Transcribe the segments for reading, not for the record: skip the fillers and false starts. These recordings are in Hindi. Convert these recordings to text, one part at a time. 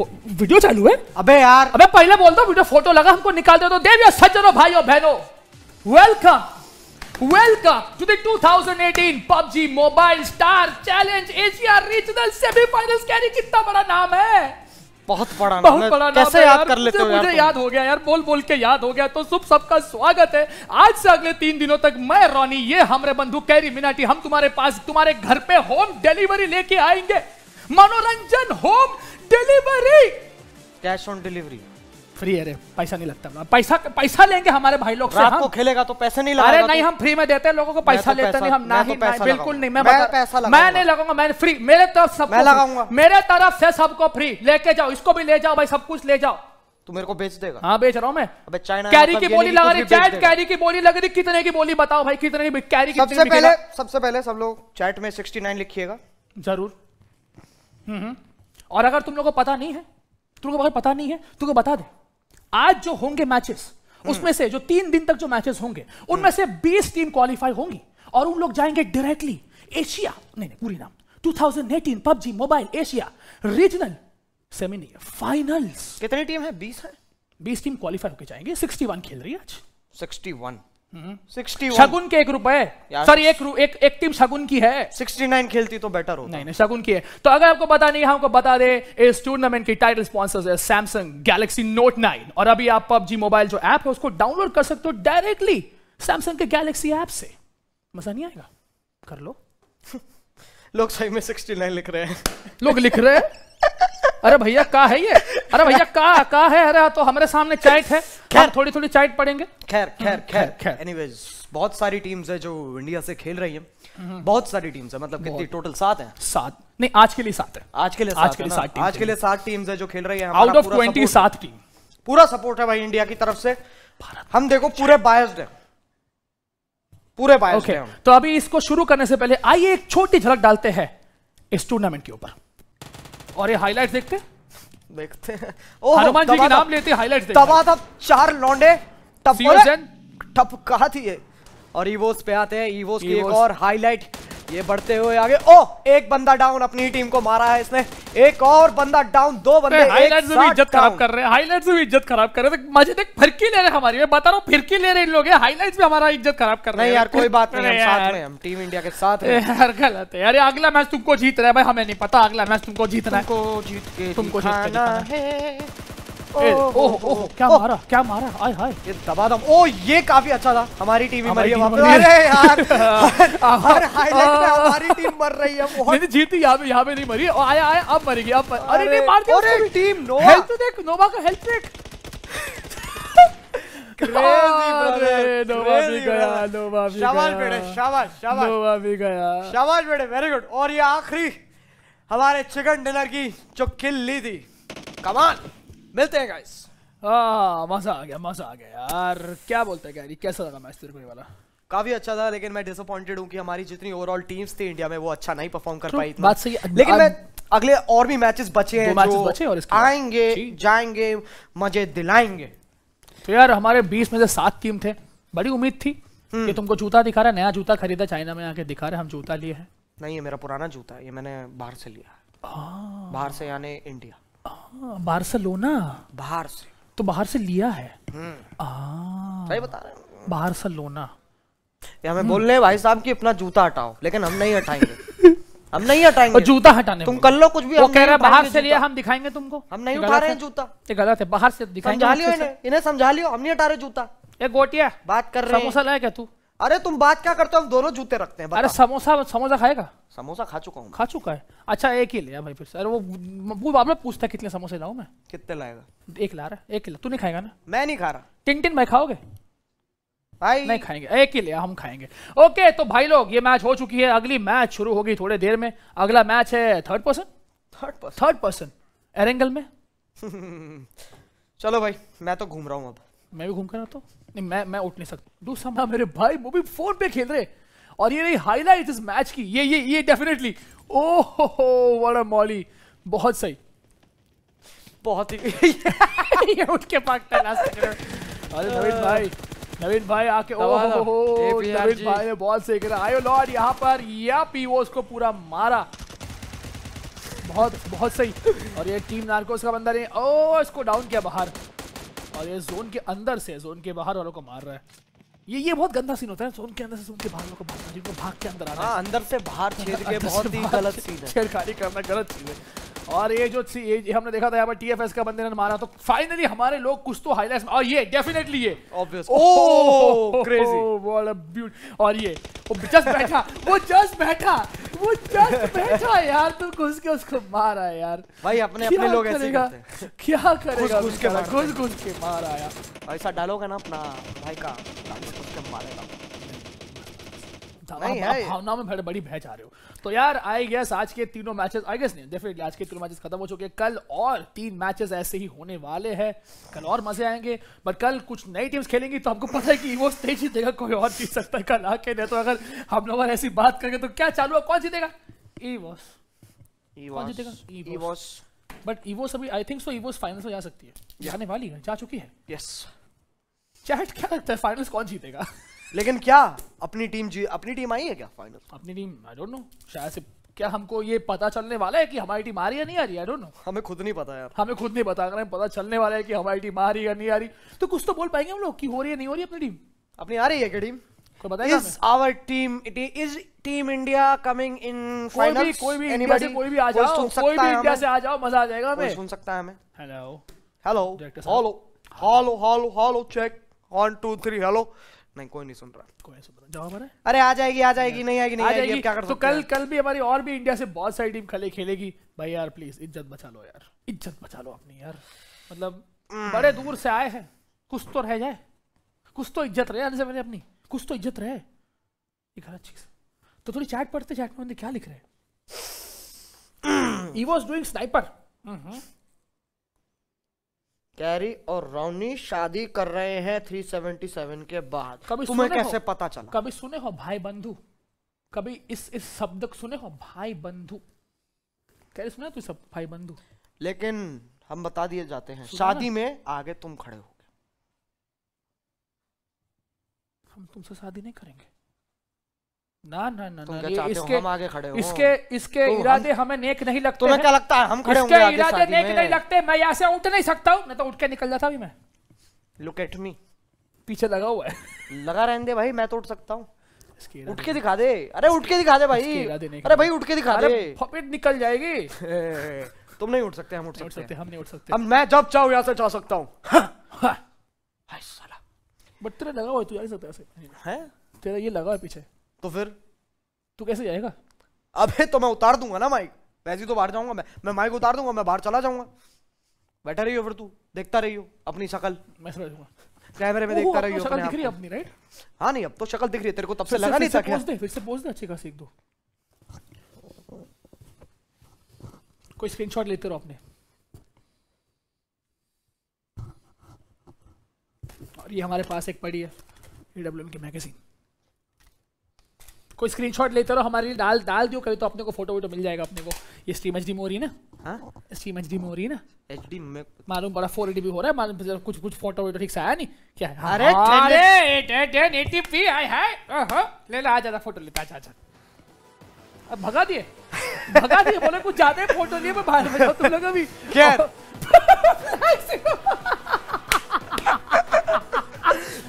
वीडियो चालू है। अबे यार, अबे पहले बोल दो वीडियो फोटो लगा, हमको निकाल दे तो देवियों सज्जनों भाइयों बहनों, welcome welcome to the 2018 PUBG mobile star challenge Asia regional semifinals. Carry कितना बड़ा नाम है, बहुत बड़ा नाम। कैसे याद कर लेते हो यार, मुझे याद हो गया यार, बोल बोल के याद हो गया। तो सुप सबका स्वागत है। आज से अगले 3 दिनों तक मैं रॉनी, ये हमारे बंधु कैरीमिनाटी, हम तुम्हारे पास तुम्हारे घर पे होम डिलीवरी लेके आएंगे। मनोरंजन home delivery, cash on delivery, free है रे, पैसा नहीं लगता। पैसा लेंगे हमारे भाई लोग से, रात को खेलेगा तो पैसे नहीं लगाएगा। अरे नहीं, हम फ्री में देते हैं लोगों को, पैसा लेते नहीं हम, ना ही बिल्कुल नहीं। मैं पैसा मैं नहीं लगाऊंगा, मैं फ्री, मेरे तरफ सब लगाऊंगा, मेरे तरफ से सबको फ्री। लेके जाओ, इसको भी ले जाओ भाई, सब कुछ ले जाओ। तू मेरे को बेच देगा? हाँ बेच रहा हूँ मैं। अबे चाइना कैरी की बोली लगा रही, चैट कैरी की बोली लग रही, कितने की बोली बताओ भाई, कितने की कैरी? सबसे पहले सब लोग चैट में 69 लिखिएगा जरूर। और अगर तुम लोग को पता नहीं है, तुमको बता दे, आज जो होंगे मैचेस, उसमें से जो 3 दिन तक जो मैचेस होंगे, उनमें से 20 टीम क्वालिफाई होंगी और उन लोग जाएंगे डायरेक्टली एशिया, नहीं पूरी नाम 2018 PUBG mobile Asia regional semifinals. कितनी टीम है? 20 है। 20 टीम क्वालिफाई होके जाएंगे। 61 खेल रही है आज। 61 शगुन के 1 रुपए, सॉरी एक टीम शगुन की है। 69 खेलती तो बेटर होता। नहीं शगुन की है। तो अगर आपको पता नहीं है, हमको बता दे, इस टूर्नामेंट की टाइटल स्पॉन्सर्स है सैमसंग गैलेक्सी नोट 9। और अभी आप PUBG मोबाइल जो ऐप है उसको डाउनलोड कर सकते हो डायरेक्टली सैमसंग के गैलेक्सी ऐप से। मजा नहीं आएगा, कर लो। लोग सही में 69 लिख रहे हैं, लोग लिख रहे हैं। अरे भैया का है ये, अरे भैया का है। अरे तो हमारे सामने चैट है, खैर थोड़ी थोड़ी चैट पढ़ेंगे। खैर एनीवेज, बहुत सारी टीम्स है जो इंडिया से खेल रही है, बहुत सारी टीम्स है। मतलब कितनी टोटल? 7 है। 7 नहीं, आज के लिए 7 है। आज के लिए 7 टीम्स है जो खेल रही है। आउट ऑफ 27 टीम पूरा सपोर्ट है भाई इंडिया की तरफ से। हम देखो पूरे बायस्ड है, पूरे बायस्ड है। तो अभी इसको शुरू करने से पहले आइए एक छोटी झलक डालते हैं इस टूर्नामेंट के ऊपर और ये हाइलाइट्स देखते हैं। हनुमान जी के नाम लेते हैं, हाइलाइट्स देखते हैं। तबादब 4 लौंडे टपका दिए और ईवोस पे आते हैं। ईवोस की एक और हाईलाइट, ये बढ़ते हुए आगे। ओ, एक बंदा डाउन, अपनी टीम को मारा है इसने। एक और बंदा डाउन, 2 बंदे हाइलाइट्स में इज्जत खराब कर रहे हैं। मजे देख, फिरकी ले रहे हैं हमारी। मैं बता रहा हूँ, फिरकी ले रहे इन लोग, हाइलाइट्स में हमारा इज्जत खराब कर रहे हैं। यार कोई बात नहीं, हम साथ में, हम टीम इंडिया के साथ हैं। यार गलत है यार। अगला मैच तुमको जीत रहा है भाई, हमें नहीं पता। अगला मैच तुमको जीतना है, तुमको जीतना है। ओह क्या मारा, हाय हाय, ये दबादम। ओ ये काफी अच्छा था, हमारी टीम ही मर गई। अरे यार, हर हाईलाइट में हमारी टीम मर रही है। बहुत जीती, यहाँ पे नहीं मरी। आया आया, अब मरेगी, अब। अरे नहीं मार दिया। अरे टीम नोवा, हेल्थ देख, नोवा का हेल्थ देख। शाबाश बेटे, शाबाश बेटे, वेरी गुड। और ये आखिरी हमारे चिकन डिनर की जो किल ली थी, कमाल। मिलते हैं गाइस। मजा आ गया यार। क्या बोलते हैं यार, कैसा लगा मैच तेरे को? ये वाला काफी अच्छा था, लेकिन मैं डिसअपॉइंटेड हूँ कि हमारी जितनी ओवरऑल टीम्स थी इंडिया में, वो अच्छा नहीं परफॉर्म कर पाई। बात सही है, लेकिन मैं अगले और भी मैचेस बचे हैं जो आएंगे जाएंगे, मजे दिलाएंगे। तो यार हमारे 20 में से 7 टीम थे, बड़ी उम्मीद थी कि तुमको जूता दिखा रहा है, नया जूता खरीदा चाइना में आके दिखा रहे हम जूता लिए है। नहीं, ये मेरा पुराना जूता है, ये मैंने बाहर से लिया है। बाहर से यानी इंडिया, बार्सिलोना। बाहर से तो बाहर से लिया है। सही बता रहे हैं, बार्सिलोना। या मैं बोल रहे भाई साहब कि अपना जूता हटाओ, लेकिन हम नहीं हटाएंगे। हम नहीं हटाएंगे जूता, हटाने तुम कर लो कुछ भी। वो कह रहा है बाहर से लिया, हम दिखाएंगे तुमको। हम नहीं उठा रहे हैं जूता, ये गलत है। बाहर से दिखाएंगे, समझा लियो इन्हें, समझा लियो। हम नहीं हटा रहे जूता। ये गोटिया बात कर रहे हैं, समोसा लाया क्या तू? अरे तुम बात क्या करते हो, हम दोनों जूते रखते हैं। अरे समोसा खाएगा? समोसा खा चुका है। अच्छा एक ही लिया भाई फिर से। अरे वो बाबला पूछता कितने समोसे लाऊं मैं, कितने लाएगा? एक ला। तू नहीं खाएगा ना? मैं नहीं खा रहा। टिन भाई खाओगे? भाई नहीं खाएंगे, एक ही लिया हम खाएंगे। ओके तो भाई लोग, ये मैच हो चुकी है, अगली मैच शुरू होगी थोड़ी देर में। अगला मैच है थर्ड पर्सन एरेंगल में। चलो भाई, मैं तो घूम रहा हूँ, अब मैं भी घूम कर आता हूँ। नहीं मैं उठ नहीं सकता। दूसरा मेरे भाई वो भी फोन पे खेल रहे। और ये हाईलाइट इस मैच की, ये डेफिनेटली। ओहो व्हाट अ मॉली, बहुत सही, बहुत ही। ये उठ के भागता है लास्ट तक। अरे नवीन भाई आके, ओहो नवीन भाई ने बॉल से गिरा। आयो लॉर्ड, यहाँ पर या पीओस को पूरा मारा। बहुत बहुत सही। और ये टीम नार्कोस का बंदा नहीं, ओ इसको डाउन किया बाहर, और ये जोन के अंदर से जोन के बाहर वालों को मार रहा है। ये बहुत गंदा सीन होता है, जोन के अंदर से जोन के बाहर लोगों को जिनको भाग के अंदर आना है, अंदर से बाहर छेड़ के बहुत ही गलत सीन है, छेड़खानी करना गलत चीज है। और ये जो हमने देखा था यहाँ पर TFS का बंदे ने मारा, तो फाइनली हमारे लोग कुछ तो हाईलाइट्स, और ये डेफिनेटली ये obvious, oh crazy what a beaut, और ये वो जस्ट बैठा यार, तू घुस के उसको मारा यार भाई, अपने लोग ऐसे करते हैं, क्या करेगा, घुस के मारा यार। ऐसा डालोगा ना अपना भाई का भावना में बड़ी बहस आ रहे हो। तो यार आई गेस आज के तीनों मैचेस, आई गेस नहीं डेफिनेटली आज के तीनों मैचेस खत्म हो चुके हैं। कल और 3 मैचेस ऐसे ही होने वाले हैं, कल और मजे आएंगे। बट कल कुछ नई टीम्स खेलेंगी, तो हमको पता है कि वो स्टेज जीतेगा, कोई और जीत सकता है कल आके, नहीं तो अगर हम लोग ऐसी बात करेंगे तो क्या चालू है, कौन जीतेगा, ईवोस। बट ईवोस अभी आई थिंक सो ईवोस फाइनल्स में जा सकती है, जाने वाली है, जा चुकी है। यस चैट क्या लगता है फाइनल्स कौन जीतेगा? लेकिन क्या अपनी टीम आई है क्या फाइनल? अपनी टीम आई डोंट नो, शायद से क्या हमको ये पता चलने वाला है कि हमारी टीम आ रही है नहीं आ रही, आई डोंट नो, हमें खुद नहीं पता यार, हमें खुद नहीं पता, अगर हमें पता चलने वाला है कि हमारी टीम आ रही है नहीं आ रही, तो कुछ तो बोल पाएंगे हम लोग कि हो रही है नहीं हो रही। अपनी टीम अपनी आ रही है क्या टीम, कोई बताएगा? Is our team, it is team India coming in final. कोई भी आ जाओ, कोई भी इंडिया से आ जाओ, मजा आ जाएगा हमें, सुन सकता है हमें। हेलो चेक 1 2 3 हेलो, नहीं कोई नहीं सुन रहा, अरे आ जाएगी नहीं आएगी, क्या कर सकते हैं। तो कल भी हमारी और भी इंडिया से बहुत सारी टीम खेलेगी भाई यार, प्लीज इज्जत बचा लो अपनी यार, मतलब बड़े दूर से आए हैं, कुछ तो रह जाए, कुछ तो इज्जत रहे से मैंने अपनी, कुछ तो इज्जत रहे, ये गलत चीज। तो थोड़ी चैट पढ़ते, चैट में क्या लिख रहे हैं, he was doing sniper, carry और रावनी शादी कर रहे हैं 377 के बाद, तुम्हें कैसे पता चला? कभी सुने हो भाई बंधु, कभी इस शब्द सुने हो भाई बंधु, कैरी सुना तू सब भाई बंधु? लेकिन हम बता दिए जाते हैं शादी में आगे तुम खड़े हो गए, हम तुमसे शादी नहीं करेंगे, ना ना ना ना, ये इसके हम आगे खड़े हो, इसके इरादे हमें नेक नहीं लगते। तुम्हें क्या लगता है हम खड़े होंगे आगे? इसके इरादे नेक नहीं लगते, मैं यहाँ से उठ नहीं सकता हूँ, नहीं तो उठ के निकल जाता भी मैं। लुक एट मी, पीछे लगा हुआ है, लगा रहने दे भाई, मैं तो उठ सकता हूँ, उठ के दिखा दे, अरे उठ के दिखा दे भाई, अरे भाई उठ के दिखा दे, फपेट निकल जाएगी। तुम नहीं उठ सकते, हम उठ सकते, हम नहीं उठ सकते, मैं जब चाहूँ यहाँ से जा सकता हूँ। बट तेरा लगा हुआ, तू जा सकता है, तेरा ये लगा है पीछे, तो फिर तू कैसे जाएगा? अबे तो मैं उतार दूंगा ना माइक, वैसे तो बाहर जाऊंगा मैं माइक उतार दूंगा, मैं बाहर चला जाऊंगा, बैठा रही हो फिर, तू देखता रही हो अपनी शक्ल, मैं समझ दूंगा, कैमरे में देखता रही हो शक्ल दिख रही है अपनी, राइट? हाँ नहीं अब तो शक्ल दिख रही है तेरे को, तब से लगा नहीं था, फिर से पोज दे अच्छी खासी, एक दो कोई स्क्रीनशॉट लेते रहो अपने। और ये हमारे पास एक पड़ी है EWM की मैगजीन, कोई स्क्रीनशॉट लेते रहो, हमारे लिए डाल दियो कभी, तो अपने को फोटो वोटो मिल जाएगा अपने को। ये स्ट्रीम एचडी में हो रही है ना, स्ट्रीम एचडी में हो रही है ना, एचडी में मालूम बड़ा 480p भी हो रहा है, मालूम कुछ फोटो वोटो ठीक से आया नहीं क्या है? अरे 1080p हाय हाय, ओहो ले ले, आ जा फोटो लेता, जा अब भगा दिए बोले कुछ ज्यादा फोटो लिए, मैं बाहर भेजा तुम लोग अभी क्या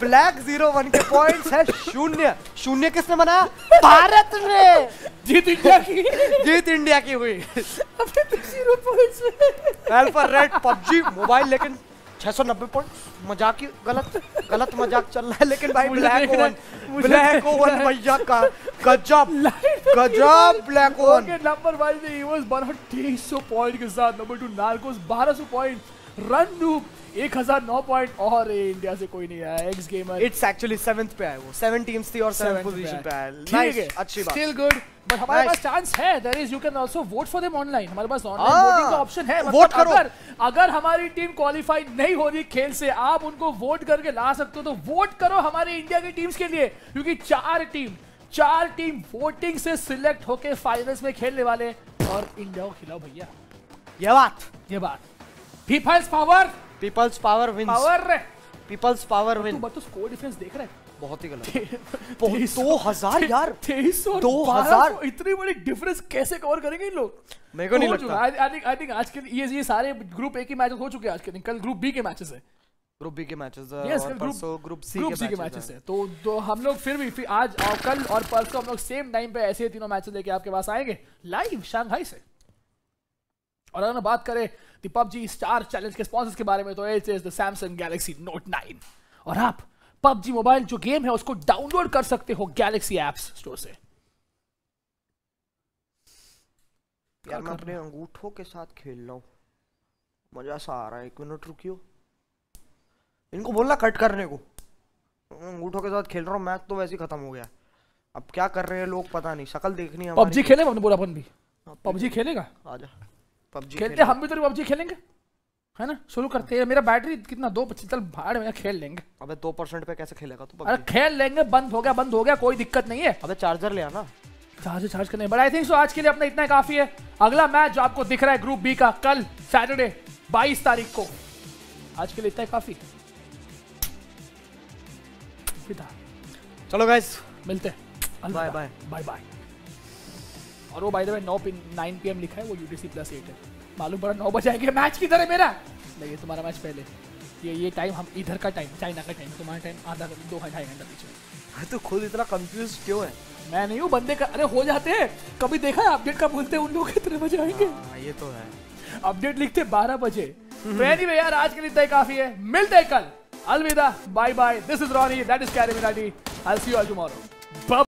ब्लैक 01 के पॉइंट्स है 0-0। किसने बनाया? भारत ने। जीत इंडिया की हुई। अबे तो 0 points alpha red PUBG mobile, लेकिन 690 पॉइंट, मजाक ही गलत मजाक चल रहा है, लेकिन भाई ब्लैक ओवन भैया का गजब ब्लैक ओवन। नंबर 1 में ईवोस 1200 पॉइंट के साथ, number 2 Narcos 1200 point, run noob 1009 point, और इंडिया से कोई नहीं आया, X gamer it's actually 7th पे आया, वो 7 टीम्स थी और 7 पोजीशन पे आया, ठीक है अच्छी बात, स्टिल गुड। बट हमारे पास चांस है, there is you can also vote for them online, हमारे पास ऑनलाइन वोटिंग का ऑप्शन है, मतलब अगर हमारी टीम क्वालीफाई नहीं हो रही खेल से, आप उनको वोट करके ला सकते हो, तो वोट करो हमारे इंडिया की टीम्स के लिए, क्योंकि 4 टीम वोटिंग से सिलेक्ट होकर फाइनल्स में खेलने वाले, और इंडिया को खिलाओ भैया, ये बात people's power wins, people's power wins. तो स्कोर डिफरेंस देख रहे हैं बहुत ही गलत। 2000 यार, 2000 इतनी बड़ी डिफरेंस कैसे कवर करेंगे इन लोग? मेरे को नहीं लगता। आई थिंक आज के ये सारे ग्रुप ए के मैचेस हो चुके हैं आज के दिन। कल ग्रुप बी के मैचेस है, ग्रुप बी के मैचेस और परसों ग्रुप सी के मैचेस हैं। तो हम लोग फिर भी आज और कल और परसों हम लोग सेम टाइम पे ऐसे तीनों मैचेस लेके आपके पास आएंगे लाइव शंघाई से। और अगर बात करें द PUBG स्टार चैलेंज के स्पॉन्सर्स के बारे में तो it is the Samsung Galaxy Note 9 और आप PUBG मोबाइल जो गेम है उसको डाउनलोड कर सकते हो गैलेक्सी एप्स स्टोर से। यार मैं अपने अंगूठों के साथ खेल रहा हूँ, मजा सा आ रहा है। 1 मिनट रुकियो, इनको बोलना कट करने को। अंगूठों के साथ खेल रहा हूँ, मैच तो वैसे ही खत्म हो गया। अब क्या कर रहे हैं लोग पता नहीं, शक्ल देखनी है। PUBG खेले, हमने बोला अपन भी PUBG खेलेगा, आजा PUBG खेलते, हम भी तो PUBG खेलेंगे है ना। शुरू करते हैं। मेरा बैटरी कितना 2%, चल भाड़ में खेल लेंगे। अबे 2% पे कैसे खेलेगा तू? अरे खेल लेंगे, बंद हो गया कोई दिक्कत नहीं है। अबे चार्जर ले आना, चार्जर चार्ज करने। बट आई थिंक सो आज के लिए अपना इतना काफी है। अगला मैच जो आपको दिख रहा है ग्रुप बी का कल सैटरडे 22 तारीख को। आज के लिए इतना काफी, चलो गाइस मिलते हैं, बाय बाय बाय बाय। और वो बाय द वे 9 PM लिखा है, वो UTC+8 है। मालूम पड़ा 9 बजे आएगा मैच। किधर है मेरा? नहीं, ये तुम्हारा मैच पहले। ये टाइम हम इधर का टाइम, चाइना का टाइम, तुम्हारा टाइम आधा 2-2.5 घंटा पीछे। तो खुद इतना कंफ्यूज क्यों है? मैं नहीं हूँ, बंदे का। अरे हो जाते हैं कभी, देखा है अपडेट का बोलते हैं उन लोग कितने बजे आएंगे। ये तो है, अपडेट लिखते 12 बजे। एनीवे यार आज के लिए इतना काफी है, मिलते हैं कल। अलविदा, bye bye. This is Ronnie, that is CarryMinati, I will see you all tomorrow.